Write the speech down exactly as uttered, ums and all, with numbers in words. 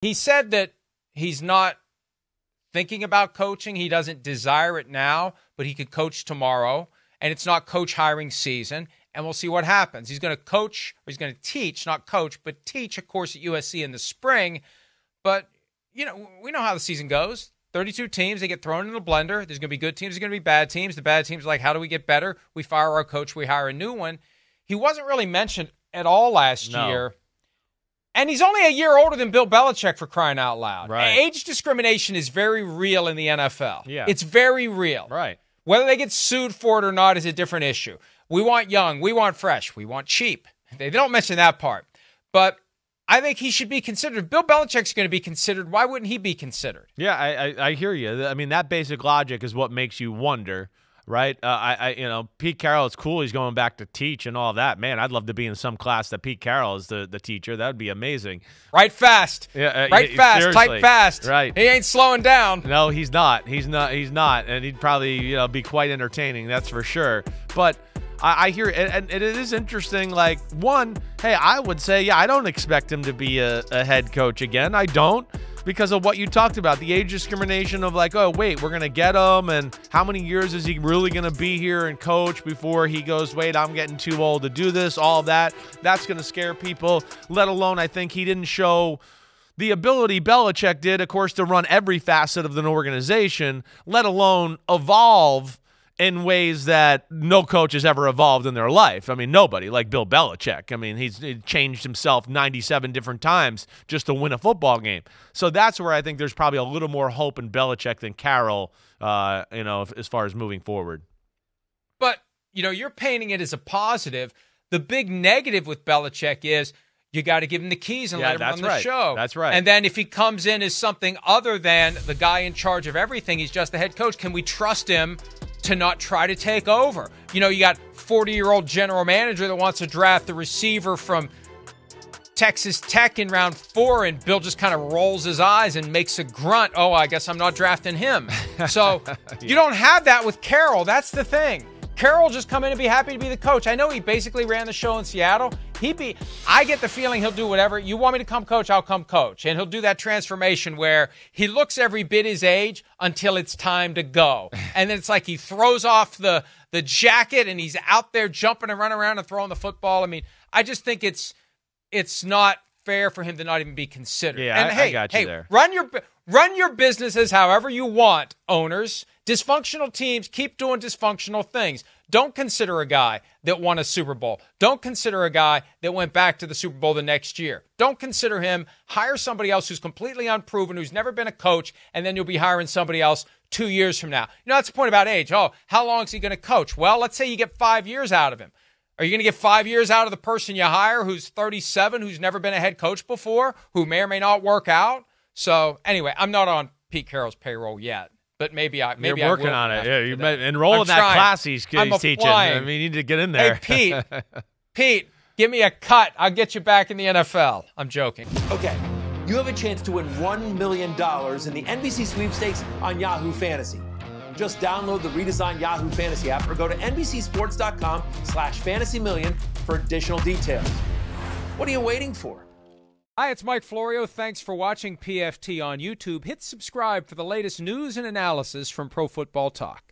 He said that he's not thinking about coaching. He doesn't desire it now, but he could coach tomorrow. And it's not coach hiring season. And we'll see what happens. He's going to coach, or he's going to teach, not coach, but teach a course at U S C in the spring. But, you know, we know how the season goes. thirty-two teams, they get thrown in a blender. There's going to be good teams. There's going to be bad teams. The bad teams are like, how do we get better? We fire our coach. We hire a new one. He wasn't really mentioned at all last no. year. And he's only a year older than Bill Belichick, for crying out loud. Right. Age discrimination is very real in the N F L. Yeah. It's very real. Right. Whether they get sued for it or not is a different issue. We want young. We want fresh. We want cheap. They don't mention that part. But I think he should be considered. Bill Belichick's going to be considered. Why wouldn't he be considered? Yeah, I, I, I hear you. I mean, that basic logic is what makes you wonder, right? Uh, I, I, you know, Pete Carroll, it's cool he's going back to teach and all that. Man, I'd love to be in some class that Pete Carroll is the, the teacher. That would be amazing. Right fast. Yeah, uh, right yeah, fast. Seriously. Type fast. Right. He ain't slowing down. No, he's not. He's not. He's not. And he'd probably, you know, be quite entertaining. That's for sure. But I hear, and it is interesting, like, one, hey, I would say, yeah, I don't expect him to be a, a head coach again. I don't, because of what you talked about, the age discrimination of like, oh, wait, we're going to get him, and how many years is he really going to be here and coach before he goes, wait, I'm getting too old to do this, all that. That's going to scare people, let alone I think he didn't show the ability Belichick did, of course, to run every facet of an organization, let alone evolve in ways that no coach has ever evolved in their life. I mean, nobody, like Bill Belichick. I mean, he's he changed himself ninety-seven different times just to win a football game. So that's where I think there's probably a little more hope in Belichick than Carroll, uh, you know, as far as moving forward. But, you know, you're painting it as a positive. The big negative with Belichick is you got to give him the keys and yeah, let him run the right. show. That's right. And then if he comes in as something other than the guy in charge of everything, he's just the head coach, can we trust him to not try to take over? You know, you got forty-year-old general manager that wants to draft the receiver from Texas Tech in round four, and Bill just kind of rolls his eyes and makes a grunt. Oh, I guess I'm not drafting him. So yeah. You don't have that with Carroll. That's the thing. Carroll just come in and be happy to be the coach. I know he basically ran the show in Seattle. He be, I get the feeling he'll do whatever. You want me to come coach, I'll come coach. And he'll do that transformation where he looks every bit his age until it's time to go. And then it's like he throws off the, the jacket and he's out there jumping and running around and throwing the football. I mean, I just think it's it's not fair for him to not even be considered. Yeah, and I, hey, I got you hey, there. Run your, run your businesses however you want, owners. Dysfunctional teams keep doing dysfunctional things. Don't consider a guy that won a Super Bowl. Don't consider a guy that went back to the Super Bowl the next year. Don't consider him. Hire somebody else who's completely unproven, who's never been a coach, and then you'll be hiring somebody else two years from now. You know, that's the point about age. Oh, how long is he going to coach? Well, let's say you get five years out of him. Are you going to get five years out of the person you hire who's thirty-seven, who's never been a head coach before, who may or may not work out? So, anyway, I'm not on Pete Carroll's payroll yet. But maybe I maybe you're working I on it. Yeah, you might enroll I'm in that trying. class he's, he's teaching. I mean, you need to get in there. Hey, Pete, Pete, give me a cut. I'll get you back in the N F L. I'm joking. Okay, you have a chance to win one million dollars in the N B C sweepstakes on Yahoo Fantasy. Just download the redesigned Yahoo Fantasy app or go to nbcsports.com slash fantasy million for additional details. What are you waiting for? Hi, it's Mike Florio. Thanks for watching P F T on YouTube. Hit subscribe for the latest news and analysis from Pro Football Talk.